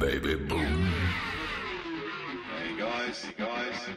Baby boom. Hey guys.